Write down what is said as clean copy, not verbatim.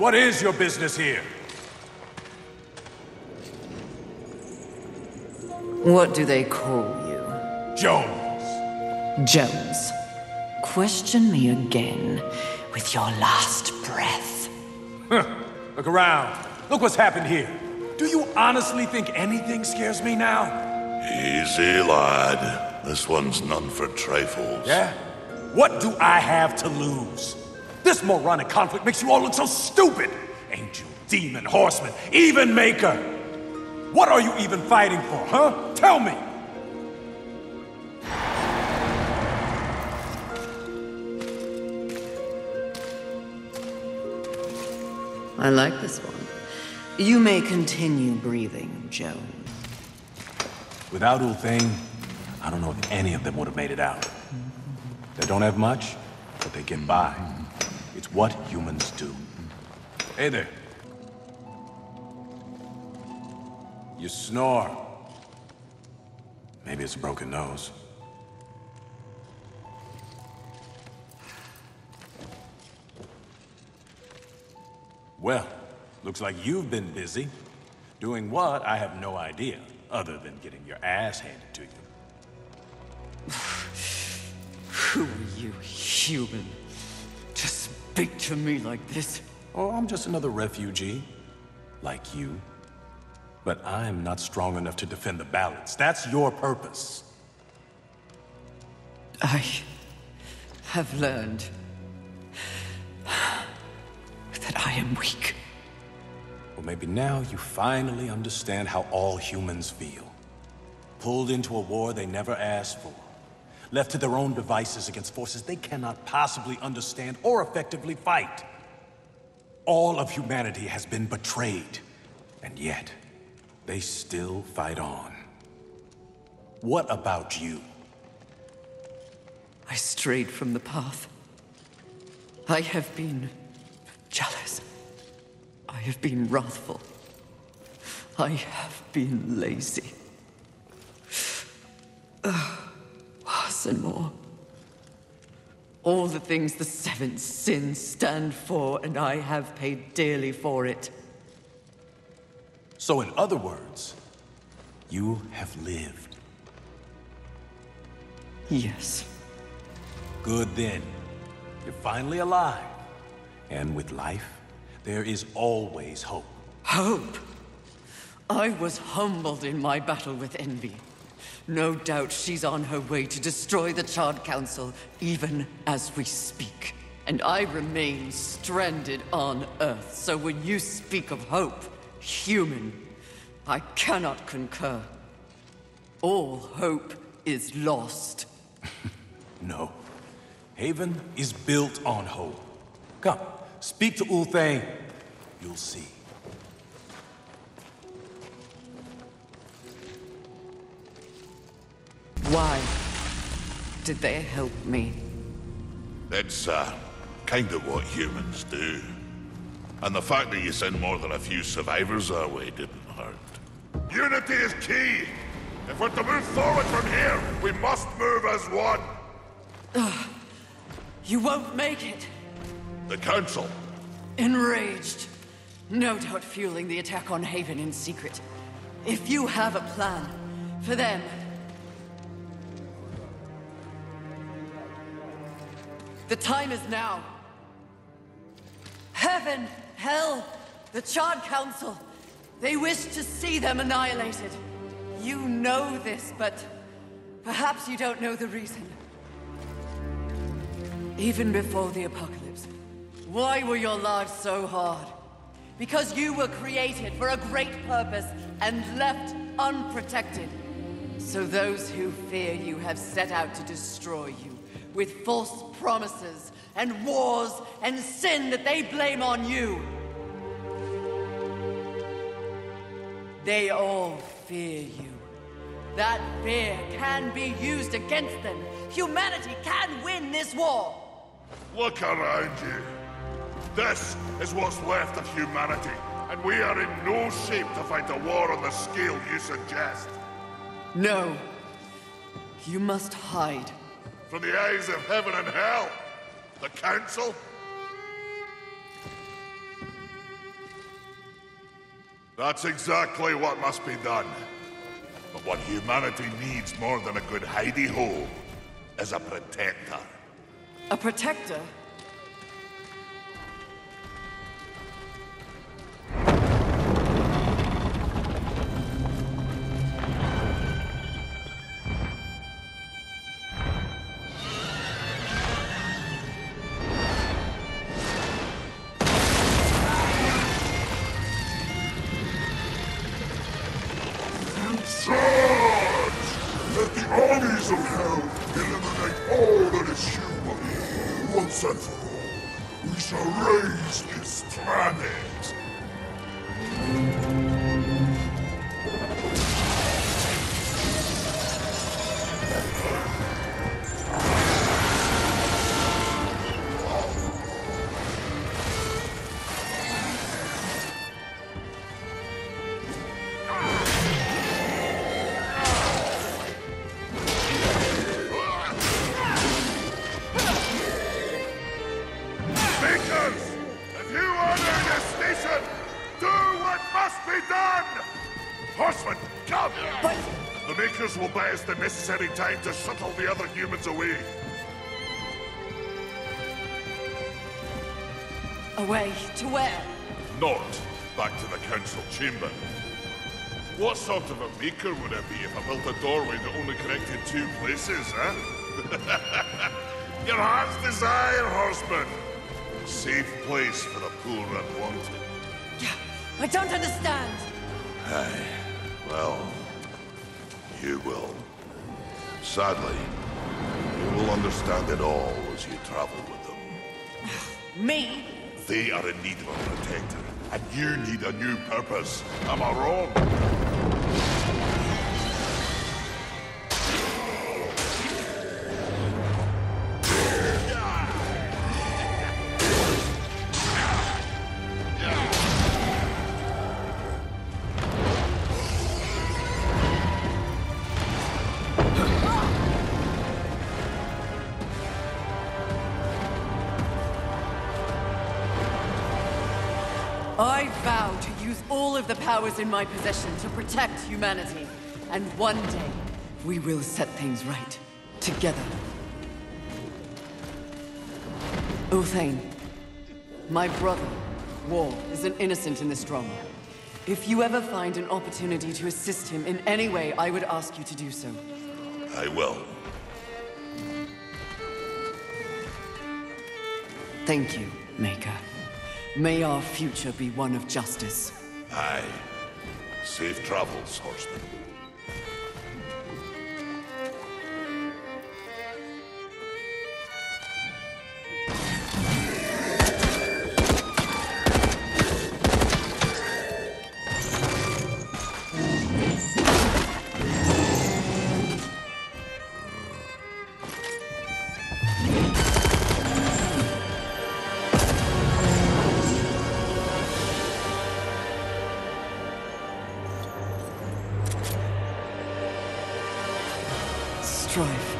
What is your business here? What do they call you? Jones. Jones. Question me again with your last breath. Look around. Look what's happened here. Do you honestly think anything scares me now? Easy, lad. This one's none for trifles. Yeah? What do I have to lose? This moronic conflict makes you all look so stupid! Angel, demon, horseman, even maker! What are you even fighting for, huh? Tell me! I like this one. You may continue breathing, Joan. Without Ulthane, I don't know if any of them would have made it out. They don't have much, but they get by. It's what humans do. Hey there. You snore. Maybe it's a broken nose. Well, looks like you've been busy. Doing what, I have no idea, other than getting your ass handed to you. Who are you, human? To speak to me like this? Oh, I'm just another refugee. Like you. But I'm not strong enough to defend the balance. That's your purpose. I have learned that I am weak. Well, maybe now you finally understand how all humans feel. Pulled into a war they never asked for. Left to their own devices against forces they cannot possibly understand or effectively fight. All of humanity has been betrayed, and yet, they still fight on. What about you? I strayed from the path. I have been jealous. I have been wrathful. I have been lazy. Worse and more. All the things the seven sins stand for, and I have paid dearly for it. So in other words, you have lived. Yes. Good then. You're finally alive. And with life, there is always hope. Hope? I was humbled in my battle with Envy. No doubt she's on her way to destroy the Charred Council, even as we speak. And I remain stranded on Earth. So when you speak of hope, human, I cannot concur. All hope is lost. No. Haven is built on hope. Come, speak to Ulthane. You'll see. Why did they help me? That's, kind of what humans do. And the fact that you sent more than a few survivors our way didn't hurt. Unity is key! If we're to move forward from here, we must move as one! You won't make it! The Council! Enraged. No doubt fueling the attack on Haven in secret. If you have a plan for them... The time is now! Heaven! Hell, the Charred Council, they wish to see them annihilated. You know this, but perhaps you don't know the reason. Even before the apocalypse, why were your lives so hard? Because you were created for a great purpose and left unprotected. So those who fear you have set out to destroy you with false promises and wars and sin that they blame on you. They all fear you. That fear can be used against them. Humanity can win this war. Look around you. This is what's left of humanity, and we are in no shape to fight a war on the scale you suggest. No. You must hide. From the eyes of heaven and hell. The Council? That's exactly what must be done. But what humanity needs more than a good hidey-hole is a protector. A protector? Will buy us the necessary time to shuttle the other humans away. Away to where? Not back to the council chamber. What sort of a maker would I be if I built a doorway that only connected two places, huh? Your heart's desire, Horseman. Safe place for the poor unwanted. Yeah, I don't understand. Aye, well... you will. Sadly, you will understand it all as you travel with them. Me? They are in need of a protector, and you need a new purpose. Am I wrong? The powers in my possession to protect humanity, and one day we will set things right together. Ulthane, my brother, War, is an innocent in this drama. If you ever find an opportunity to assist him in any way, I would ask you to do so. I will. Thank you, Maker. May our future be one of justice. Aye. Safe travels, Horseman. Drive.